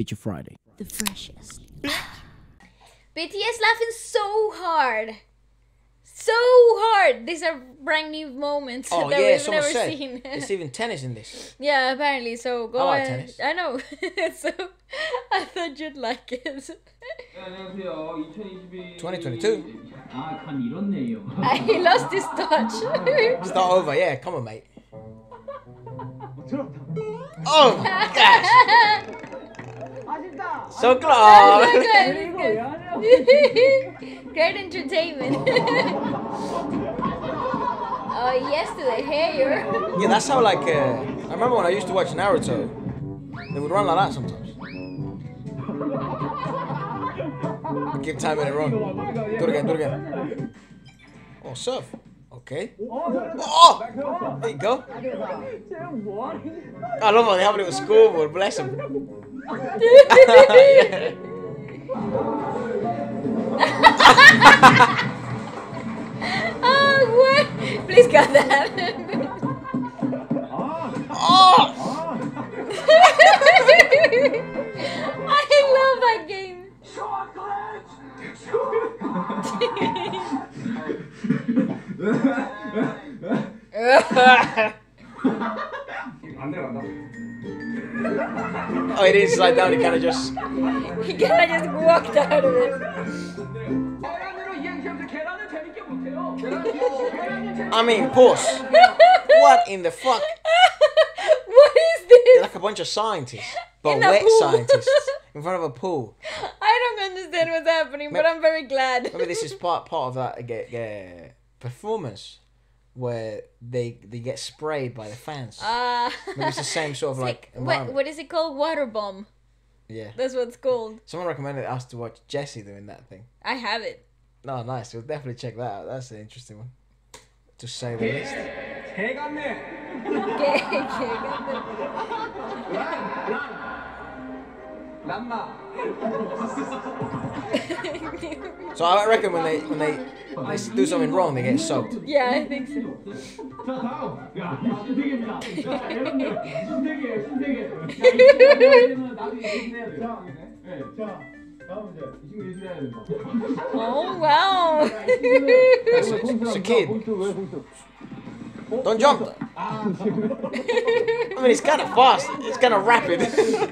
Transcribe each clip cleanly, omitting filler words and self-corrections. Feature Friday. The freshest. BTS laughing so hard. So hard. These are brand new moments that we've never seen. It's even tennis in this. Yeah, apparently. So go ahead. I like tennis. I know. So I thought you'd like it. 2022. He lost his touch. Start over. Yeah, come on, mate. Oh my gosh. So close! Oh my God, good. Great entertainment. Oh, yes to the hair. Yeah, that's how, like, I remember when I used to watch Naruto, they would run like that sometimes. Keep timing it wrong. Do it again, do it again. Oh, surf. Okay. Oh! There you go. I love how they have a little scoreboard, bless them. Yeah. Oh, what? Please cut that. Oh! I love that game. Oh, he didn't slide down, he kind of just... He kind of just walked out of it. I mean, pause. What in the fuck? What is this? They're like a bunch of scientists. But wet scientists. In front of a pool. I don't understand what's happening, but I'm very glad. Maybe this is part of that performance where they get sprayed by the fans. Maybe it's the same sort of like what is it called? Water bomb. Yeah. That's what it's called. Someone recommended us to watch Jesse doing that thing. I have it. No, nice. We'll definitely check that out. That's an interesting one. To say the least. So I reckon when they do something wrong, they get soaked. Yeah, I think so. Oh wow! It's a kid. Don't jump! I mean, it's kind of fast. It's kind of rapid. For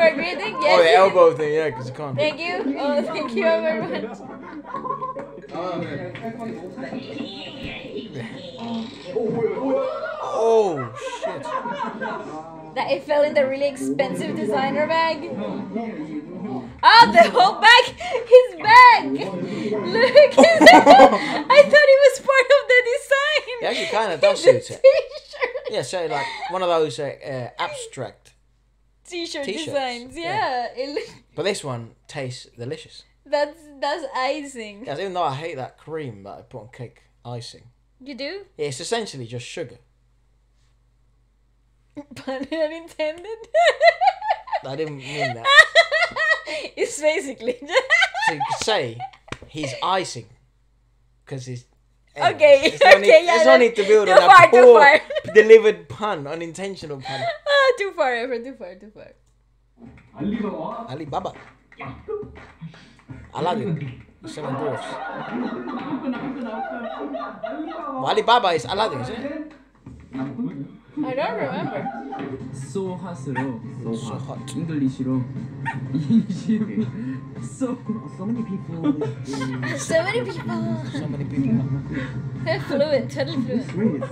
a great thing, yes. Oh, the elbow thing, yeah, because you can't. Thank you. Oh, thank you very much. Oh, shit. That it fell in the really expensive designer bag. Oh, the whole bag! His bag! Look! I thought it was part of the design! It actually kind of does suit it. Yeah, so like one of those abstract t-shirt designs. Yeah. But this one tastes delicious. That's icing. Yes, even though I hate that cream that I put on cake icing. You do? Yeah, it's essentially just sugar. Pun unintended. I didn't mean that. It's basically to say he's icing because he's there's no need to build on that poor delivered pun, unintentional pun. Too far, Ever. Too far, too far. Ali Baba. Aladdin. Seven dwarfs. Well, Ali Baba is Aladdin, isn't it? I don't remember. So hot. So hot. English. So many people. So many people. So many people. They're fluent, totally fluent.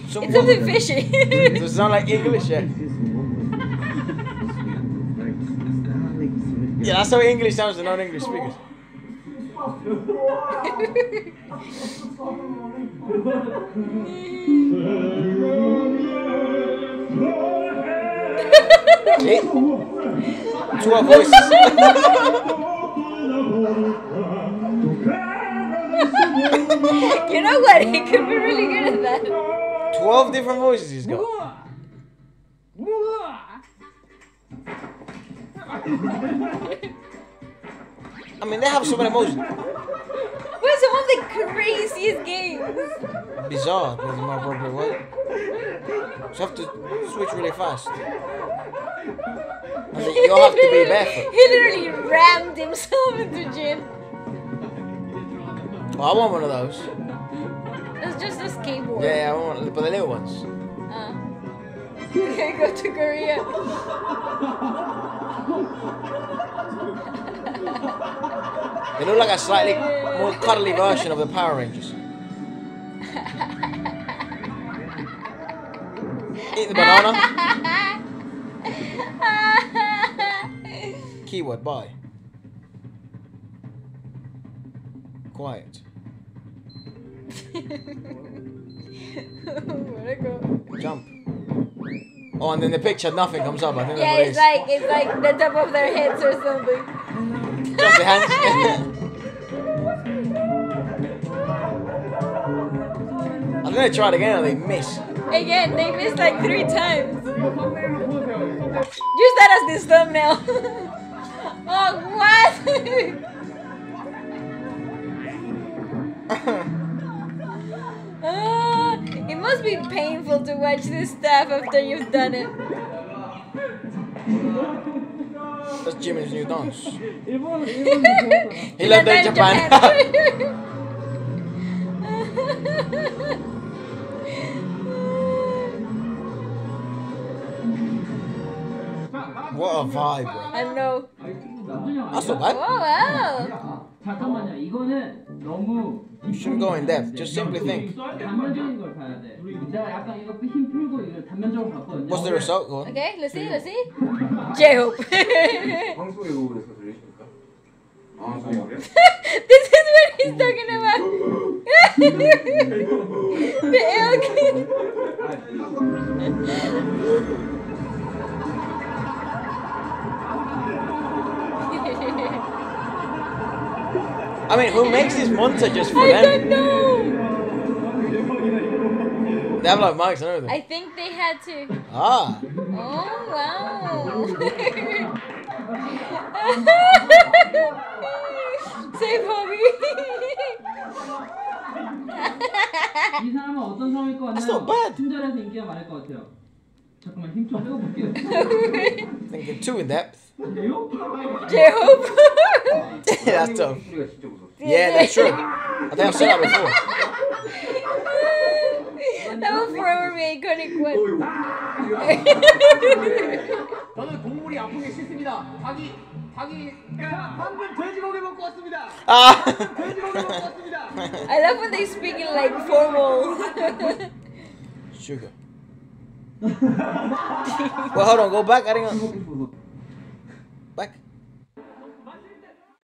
It's something fishy. Does it sound like English yet? Yeah, that's how English sounds to non-English speakers. Okay. To our voices. You know what? He could be really good at that. 12 different voices he's got. I mean, they have so many emotions. What's one of the craziest games? Bizarre is my appropriate word. So you have to switch really fast. And you'll have to be barefoot. He literally rammed himself into Jin. Oh, I want one of those. It's just a skateboard. Yeah, I want but the little ones. Okay, go to Korea. They look like a slightly more cuddly version of the Power Rangers. Eat the banana. Keyword, bye. Quiet. Where'd I go? Jump. Oh, and in the picture, nothing comes up. I think yeah, that's what it is. It's like the top of their heads or something. Just the hands. I'm gonna try it again, and they miss. Again, they missed like 3 times. Use that as this thumbnail. Oh, what? It must be painful to watch this stuff after you've done it. That's Jimmy's new dance. He left in Japan. What a vibe, bro. I know. That's so bad. Oh, wow. You shouldn't go in depth, just simply think. What's the result? Go on. Okay, let's see. J-Hope. This is what he's talking about. The elk. I mean, who makes this montage just for them? I don't know! They have like mics and everything. I think they had to. Ah! Oh, wow! Save Bobby! That's not bad! Thinking too in depth. J-Hope. That's tough. Yeah, that's true. I think I've seen that before. That will forever be iconic one. I love when they speak in like formal. Sugar. Well, hold on, go back. I think. Back.